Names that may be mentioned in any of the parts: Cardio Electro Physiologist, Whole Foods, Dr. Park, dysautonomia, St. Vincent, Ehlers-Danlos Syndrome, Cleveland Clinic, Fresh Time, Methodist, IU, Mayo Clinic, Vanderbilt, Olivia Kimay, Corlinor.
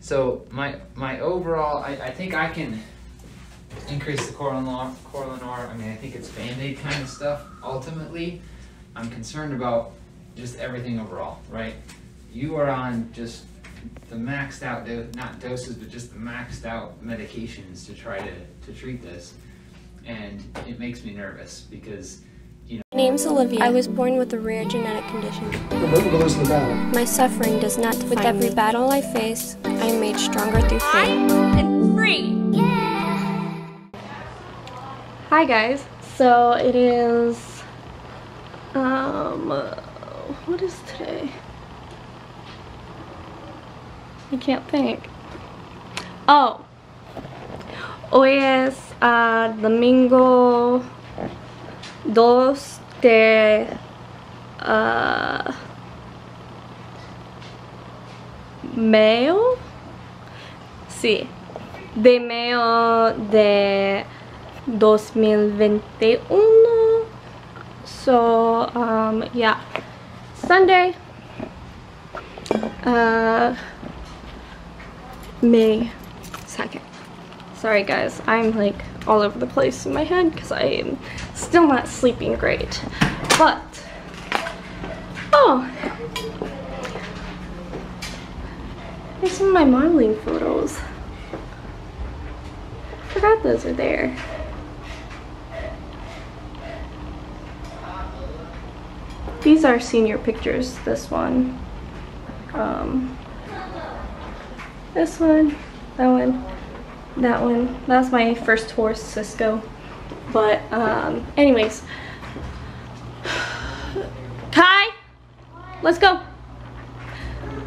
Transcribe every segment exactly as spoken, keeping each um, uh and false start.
So my my overall, I, I think I can increase the Corlinor, Corlinor. I mean, I think it's Band-Aid kind of stuff. Ultimately, I'm concerned about just everything overall, right? You are on just the maxed out, do not doses, but just the maxed out medications to try to, to treat this. And it makes me nervous because, you know. My name's Olivia. I was born with a rare genetic condition. My suffering does not define me. With every battle I face, I am made stronger through faith. I am free. Yeah. Hi guys. So it is, um, uh, what is today? I can't think. Oh, hoy es uh, domingo dos de uh, Mayo? Sí, de Mayo de dos mil veintiuno. So, um, yeah, Sunday. Uh, May second. Sorry guys, I'm like all over the place in my head because I am still not sleeping great. But, oh, here's some of my modeling photos. Forgot those are there. These are senior pictures, this one. Um, This one, that one, that one. That's my first horse, Cisco. But, um, anyways. Kai! Let's go!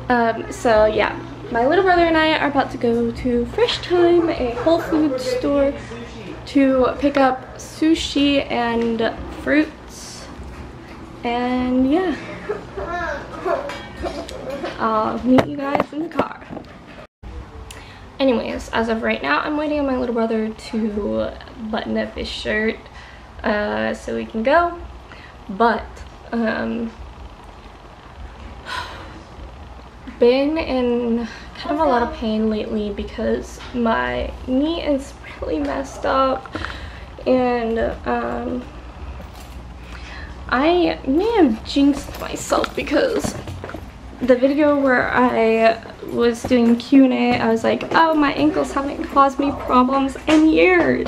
Um, so, yeah. My little brother and I are about to go to Fresh Time, a Whole Foods store, to pick up sushi and fruits. And, yeah. I'll meet you guys in the car. Anyways, as of right now, I'm waiting on my little brother to button up his shirt uh, so we can go. But, um, been in kind of a lot of pain lately because my knee is really messed up. And um, I may have jinxed myself because the video where I was doing Q and A, I was like, oh, my ankles haven't caused me problems in years.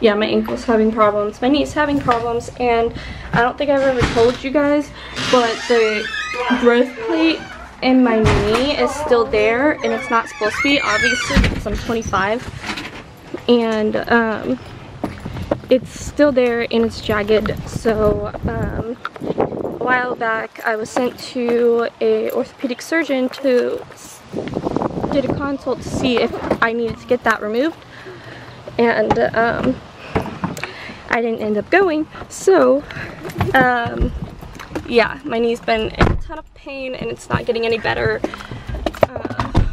Yeah, my ankles having problems, my knees having problems, and I don't think I've ever told you guys, but the growth plate in my knee is still there, and it's not supposed to be, obviously, because I'm twenty-five, and um, it's still there, and it's jagged, so um, a while back I was sent to a orthopedic surgeon to get a consult to see if I needed to get that removed, and um, I didn't end up going. So um, yeah, my knee's been in a ton of pain and it's not getting any better. uh,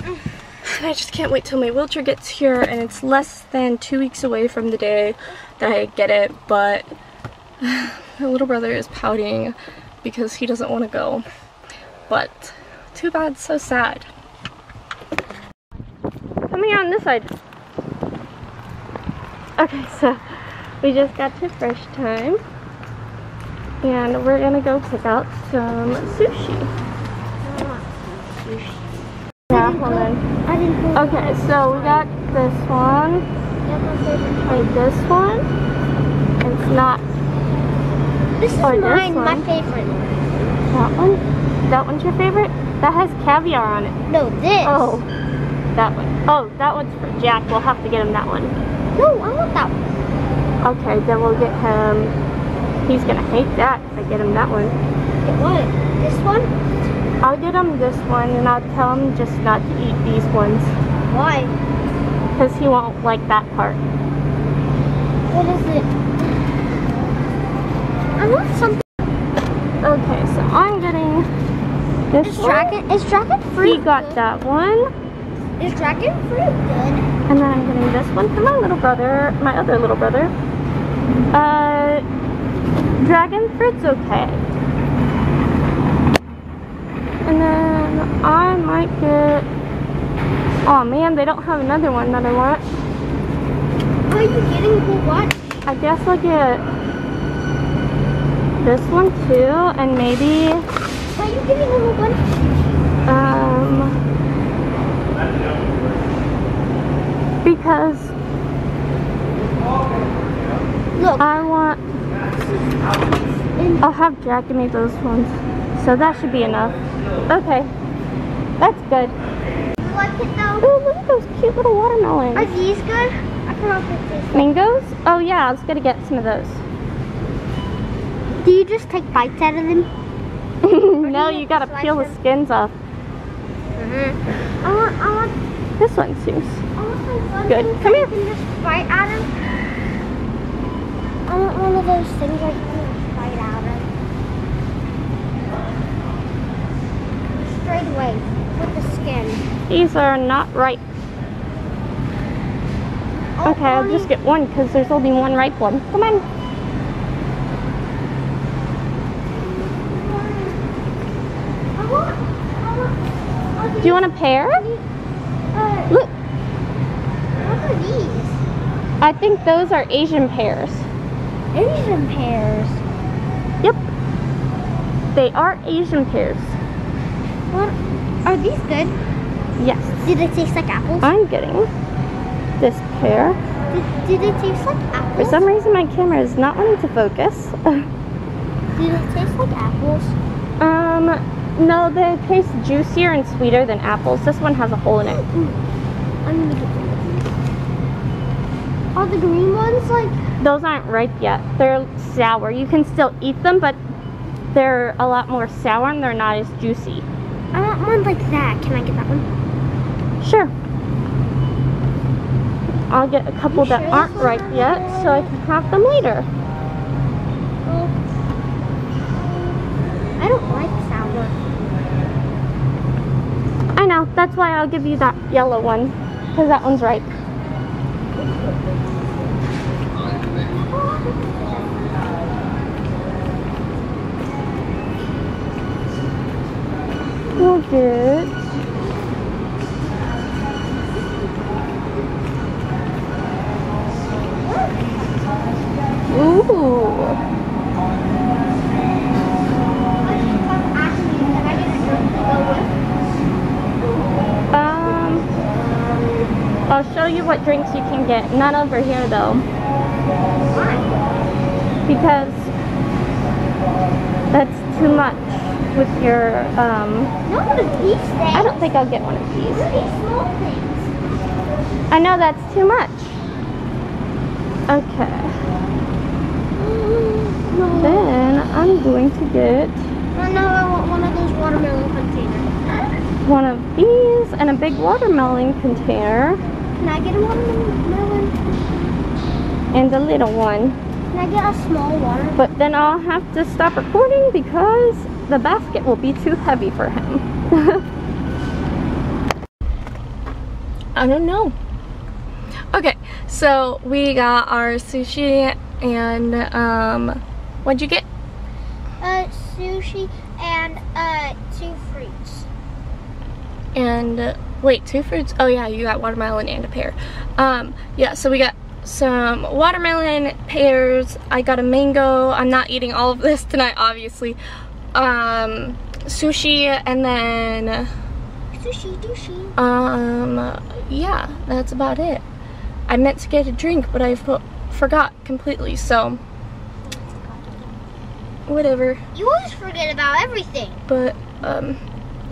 and I just can't wait till my wheelchair gets here, and it's less than two weeks away from the day that I get it. But my little brother is pouting because he doesn't want to go, but too bad, so sad. Coming on this side. Okay, so we just got to Fresh Time, and we're gonna go pick out some sushi. Yeah, hold on. Okay, so we got this one, and this one, and it's not. This is oh, mine, this my favorite. That one? That one's your favorite? That has caviar on it. No, this. Oh, that one. Oh, that one's for Jack. We'll have to get him that one. No, I want that one. Okay, then we'll get him. He's gonna hate that if I get him that one. Get what? This one? I'll get him this one, and I'll tell him just not to eat these ones. Why? Because he won't like that part. What is it? I want something. Okay, so I'm getting this is one. Dragon, is dragon fruit He got good? That one. Is dragon fruit good? And then I'm getting this one for my little brother, my other little brother. Uh, dragon fruit's okay. And then I like it. Oh man, they don't have another one that I want. Are you getting the watch? I guess I'll get this one too, and maybe. Are you getting a whole bunch? Um. Because. Look. I want. I'll have Jack give me those ones. So that should be enough. Okay. That's good. You like it though? Oh, look at those cute little watermelons. Are these good? I cannot get these. Mangoes? Oh yeah, I was gonna get some of those. Do you just take bites out of them? No, you, you gotta peel them? The skins off. Mm-hmm. I want, I want... This one seems good. Come here. Can just bite out of them. I want one of those things I can just bite out of. Straight away with the skin. These are not ripe. Oh, okay, I'll just get one because there's only one ripe one. Come on. Do you want a pear? Uh, Look. What are these? I think those are Asian pears. Asian pears? Yep. They are Asian pears. What? Are these good? Yes. Do they taste like apples? I'm getting this pear. Do, do they taste like apples? For some reason my camera is not wanting to focus. Do they taste like apples? Um... No, they taste juicier and sweeter than apples. This one has a hole in it. I'm gonna get them. Are the green ones like? Those aren't ripe yet. They're sour. You can still eat them, but they're a lot more sour and they're not as juicy. I want one like that. Can I get that one? Sure. I'll get a couple you that sure aren't ripe yet, there? So I can have them later. Well, I don't like. I know, that's why I'll give you that yellow one, because that one's ripe. We'll get ooh. I'll show you what drinks you can get. Not over here though. Why? Because that's too much with your um not one of these things. I don't think I'll get one of these. What are these small things? I know that's too much. Okay. Mm, no. Then I'm going to get oh no, I want one of those watermelon containers. One of these and a big watermelon container. Can I get a watermelon? And a little one. Can I get a small water? But then I'll have to stop recording because the basket will be too heavy for him. I don't know. Okay, so we got our sushi and um, what'd you get? Uh, sushi and uh, two fruits. And uh, wait, two fruits? Oh yeah, you got watermelon and a pear. Um, yeah, so we got some watermelon, pears. I got a mango. I'm not eating all of this tonight, obviously. Um, sushi, and then... Sushi, douchey. Um, yeah, that's about it. I meant to get a drink, but I forgot completely, so... Whatever. You always forget about everything. But, um,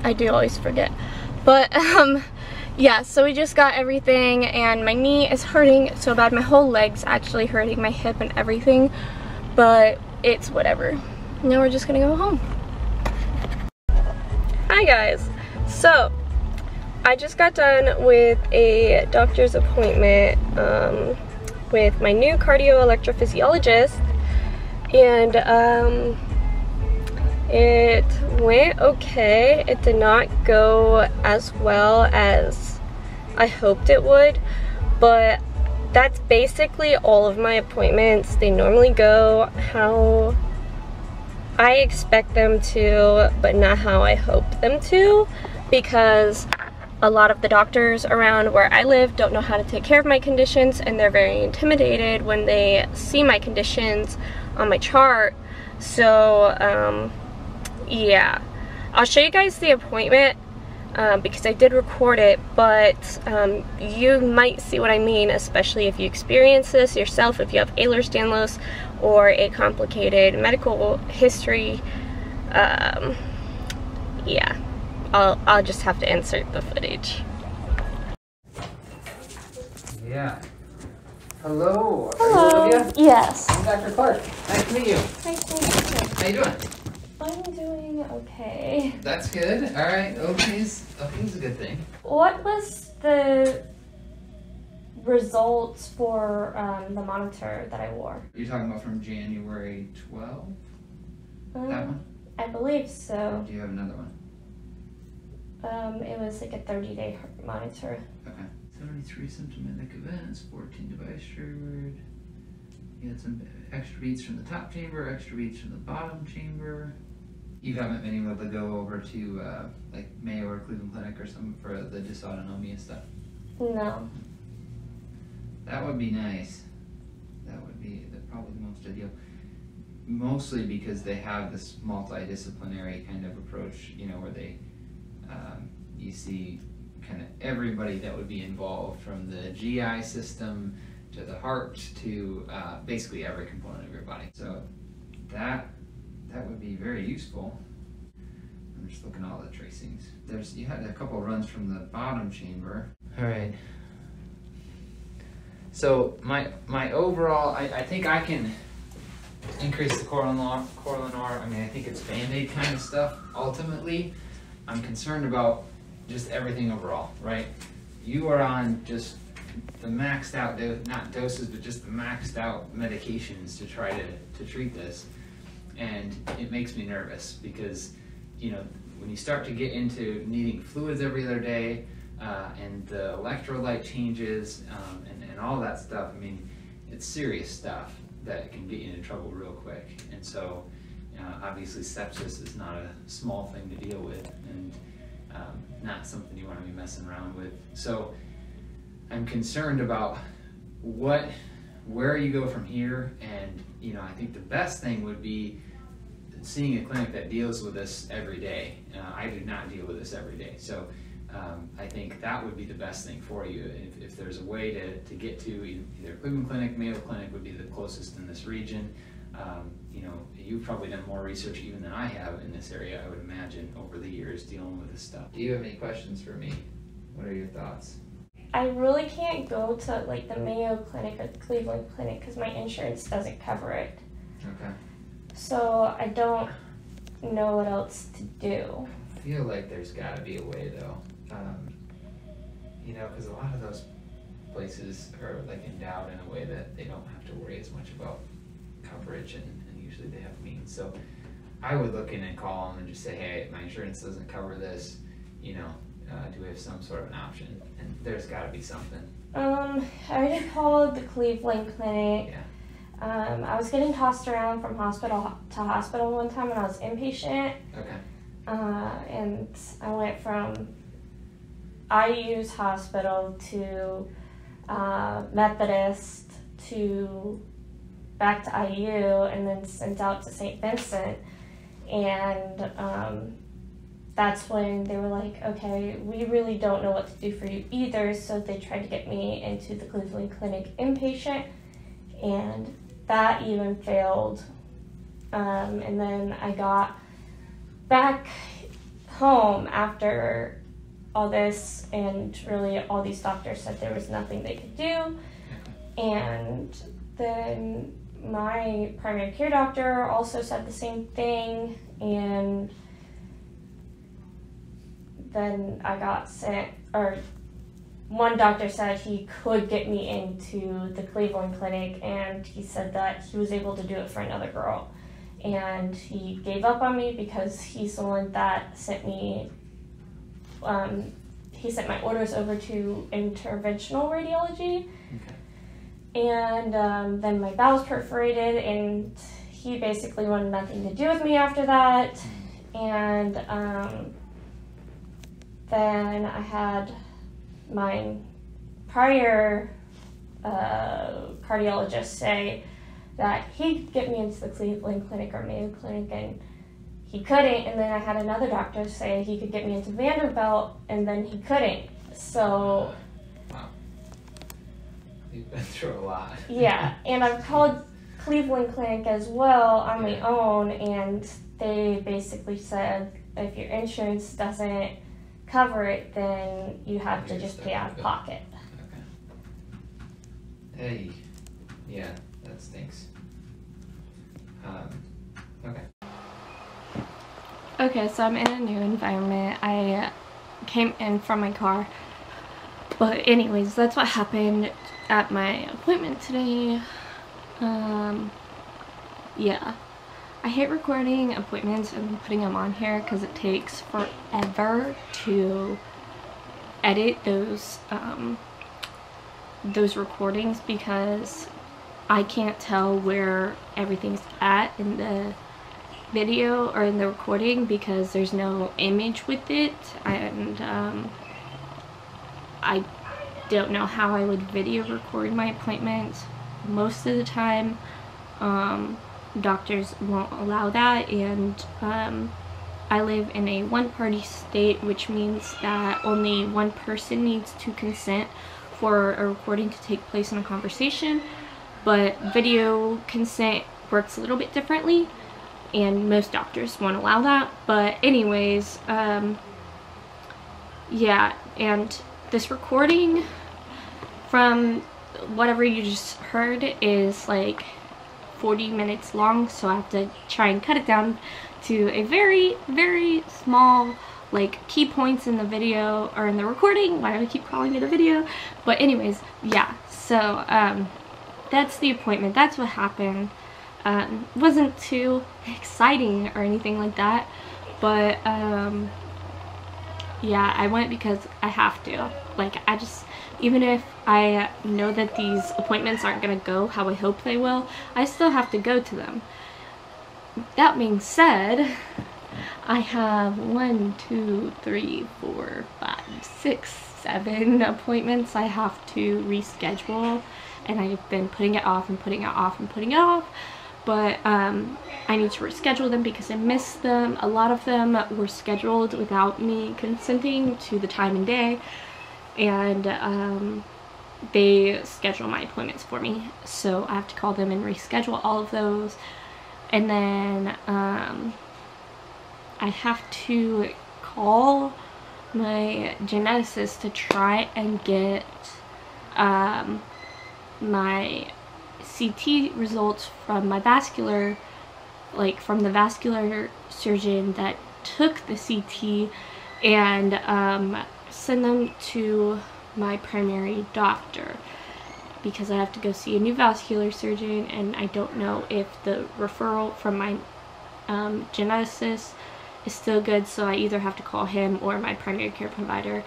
I do always forget. But, um, yeah, so we just got everything, and my knee is hurting so bad. My whole leg's actually hurting, my hip and everything, but it's whatever. Now we're just gonna go home. Hi, guys. So, I just got done with a doctor's appointment um, with my new cardio electrophysiologist, and, um, it went okay. It did not go as well as I hoped it would, but that's basically all of my appointments. They normally go how I expect them to, but not how I hope them to. because a lot of the doctors around where I live don't know how to take care of my conditions, and they're very intimidated when they see my conditions on my chart. So um, yeah, I'll show you guys the appointment um, because I did record it, but um, you might see what I mean, especially if you experience this yourself, if you have Ehlers-Danlos or a complicated medical history. Um, yeah, I'll, I'll just have to insert the footage. Yeah. Hello. Hello. Are you Olivia? Yes. I'm Doctor Park. Nice to meet you. Nice to meet you. How you doing? I'm doing okay. That's good. All right. Okay's, okay's a good thing. What was the results for um, the monitor that I wore? You're talking about from January twelfth? Um, that one? I believe so. Or do you have another one? Um, it was like a thirty day monitor. Okay. thirty-three symptomatic events, fourteen device triggered. You had some extra beats from the top chamber, extra beats from the bottom chamber. You haven't been able to go over to uh, like Mayo or Cleveland Clinic or something for the dysautonomia stuff? No. That would be nice. That would be the, probably the most ideal. Mostly because they have this multidisciplinary kind of approach, you know, where they, um, you see kind of everybody that would be involved, from the G I system to the heart to uh, basically every component of your body. So that that would be very useful. I'm just looking at all the tracings. There's you had a couple runs from the bottom chamber. All right. So my my overall, I, I think I can increase the Corlinor. Corlinor. I mean, I think it's Band-Aid kind of stuff. Ultimately, I'm concerned about just everything overall, right? You are on just the maxed out, do not doses, but just the maxed out medications to try to, to treat this. And it makes me nervous because, you know, when you start to get into needing fluids every other day uh, and the electrolyte changes um, and, and all that stuff, I mean, it's serious stuff that can get you into trouble real quick. And so, uh, obviously sepsis is not a small thing to deal with, and um, not something you want to be messing around with. So I'm concerned about what, where you go from here, and you know, I think the best thing would be seeing a clinic that deals with this every day. Uh, I do not deal with this every day, so um, I think that would be the best thing for you. If, if there's a way to, to get to either Cleveland Clinic, Mayo Clinic would be the closest in this region. Um, you know, you've probably done more research even than I have in this area, I would imagine, over the years dealing with this stuff. Do you have any questions for me? What are your thoughts? I really can't go to like the Mayo Clinic or the Cleveland Clinic because my insurance doesn't cover it. Okay. So I don't know what else to do. I feel like there's got to be a way though. Um, you know, because a lot of those places are like endowed in a way that they don't have to worry as much about coverage, and, and usually they have means. So I would look in and call them and just say, hey, my insurance doesn't cover this, you know. Uh, do we have some sort of an option? And there's got to be something. Um, I already called the Cleveland Clinic. Yeah. Um, I was getting tossed around from hospital to hospital one time when I was inpatient. Okay. Uh, and I went from I U's hospital to uh, Methodist to back to I U, and then sent out to Saint Vincent. And um, that's when they were like, okay, we really don't know what to do for you either, so they tried to get me into the Cleveland Clinic inpatient, and that even failed. Um, and then I got back home after all this, and really all these doctors said there was nothing they could do. And then my primary care doctor also said the same thing, and then I got sent, or one doctor said he could get me into the Cleveland Clinic, and he said that he was able to do it for another girl. And he gave up on me because he's the one that sent me, um, he sent my orders over to interventional radiology. Okay. And um, then my bowels perforated, and he basically wanted nothing to do with me after that. And um, Then I had my prior uh, cardiologist say that he'd get me into the Cleveland Clinic or Mayo Clinic, and he couldn't. And then I had another doctor say he could get me into Vanderbilt, and then he couldn't. So. Wow. You've been through a lot. Yeah, and I've called Cleveland Clinic as well on yeah. my own, and they basically said if your insurance doesn't cover it, then you have You're to just pay out of pocket. Okay. Hey, yeah, that stinks. Um, okay. Okay, so I'm in a new environment. I came in from my car. But anyways, that's what happened at my appointment today. Um, yeah. I hate recording appointments and putting them on here because it takes forever to edit those um, those recordings, because I can't tell where everything's at in the video or in the recording because there's no image with it, and um, I don't know how I would video record my appointment most of the time. Um, doctors won't allow that, and um, I live in a one-party state, which means that only one person needs to consent for a recording to take place in a conversation, but video consent works a little bit differently, and most doctors won't allow that. But anyways, um, yeah, and this recording from whatever you just heard is like forty minutes long, so I have to try and cut it down to a very, very small, like, key points in the video, or in the recording. Why do I keep calling it a video? But anyways, yeah, so, um, that's the appointment. That's what happened. Um, wasn't too exciting or anything like that, but, um, yeah, I went because I have to. Like, I just, even if I know that these appointments aren't going to go how I hope they will, I still have to go to them. That being said, I have one, two, three, four, five, six, seven appointments I have to reschedule, and I've been putting it off and putting it off and putting it off, but um, I need to reschedule them because I missed them. A lot of them were scheduled without me consenting to the time and day, and um, they schedule my appointments for me, so I have to call them and reschedule all of those. And then um, I have to call my geneticist to try and get um, my C T results from my vascular, like from the vascular surgeon that took the C T, and um, send them to my primary doctor, because I have to go see a new vascular surgeon, and I don't know if the referral from my um, geneticist is still good, so I either have to call him or my primary care provider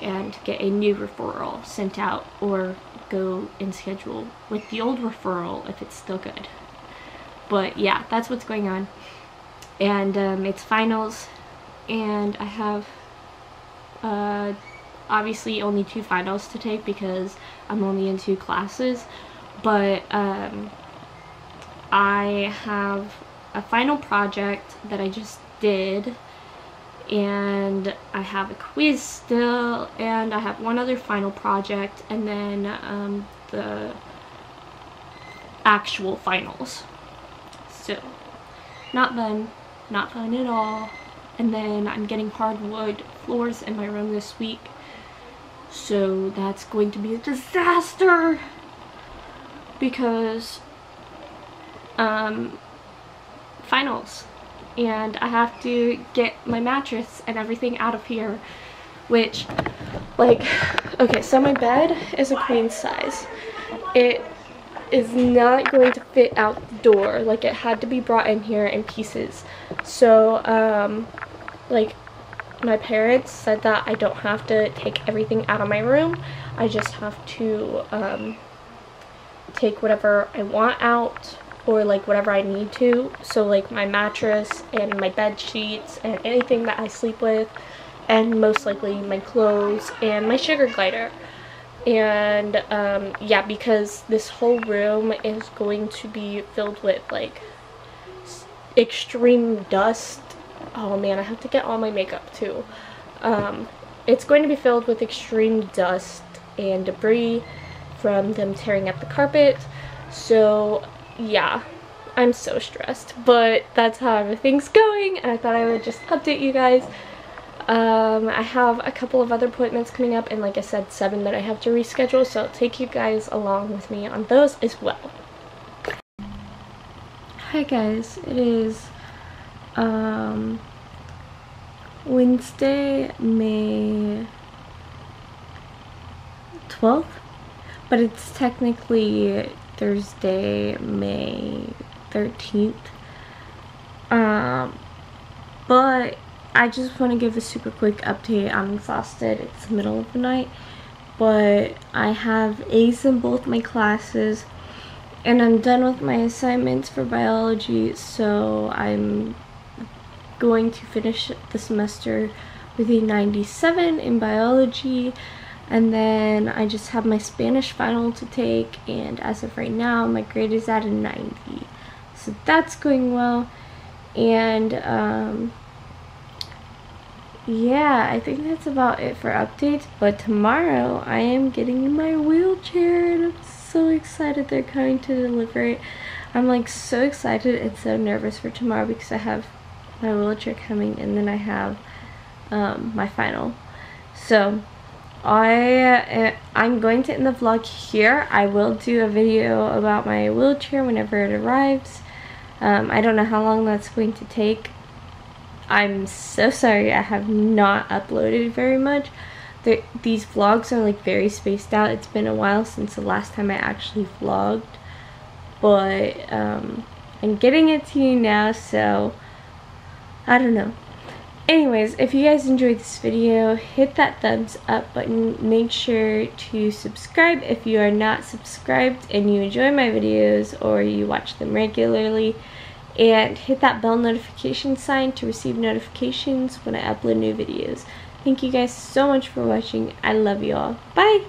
and get a new referral sent out, or go and schedule with the old referral if it's still good. But yeah, that's what's going on. And um, it's finals, and I have uh obviously only two finals to take because I'm only in two classes, but um I have a final project that I just did, and I have a quiz still, and I have one other final project, and then um the actual finals. So not fun, not fun at all. And then I'm getting hardwood floors in my room this week, so that's going to be a disaster, because um, finals, and I have to get my mattress and everything out of here, which, like, okay, so my bed is a queen size. It is not going to fit out the door. Like, it had to be brought in here in pieces. So um like, my parents said that I don't have to take everything out of my room, I just have to um take whatever I want out, or like whatever I need to. So like my mattress and my bed sheets and anything that I sleep with and most likely my clothes and my sugar glider. And um, yeah, because this whole room is going to be filled with like extreme dust. Oh man, I have to get all my makeup too. Um, it's going to be filled with extreme dust and debris from them tearing up the carpet. So yeah, I'm so stressed, but that's how everything's going, and I thought I would just update you guys. Um, I have a couple of other appointments coming up, and like I said, seven that I have to reschedule, so I'll take you guys along with me on those as well. Hi guys, it is um, Wednesday, May twelfth, but it's technically Thursday, May thirteenth, um, but I just want to give a super quick update. I'm exhausted. It's the middle of the night, but I have A's in both my classes, and I'm done with my assignments for biology, so I'm going to finish the semester with a ninety-seven in biology, and then I just have my Spanish final to take, and as of right now, my grade is at a ninety, so that's going well. And um, yeah, I think that's about it for updates, but tomorrow I am getting in my wheelchair, and I'm so excited they're coming to deliver it. I'm like so excited and so nervous for tomorrow because I have my wheelchair coming, and then I have um, my final. So I, I'm going to end the vlog here. I will do a video about my wheelchair whenever it arrives. Um, I don't know how long that's going to take. I'm so sorry I have not uploaded very much. The, these vlogs are like very spaced out. It's been a while since the last time I actually vlogged, but um, I'm getting it to you now, so I don't know. Anyways, if you guys enjoyed this video, hit that thumbs up button. Make sure to subscribe if you are not subscribed and you enjoy my videos or you watch them regularly. And hit that bell notification sign to receive notifications when I upload new videos. Thank you guys so much for watching. I love you all. Bye!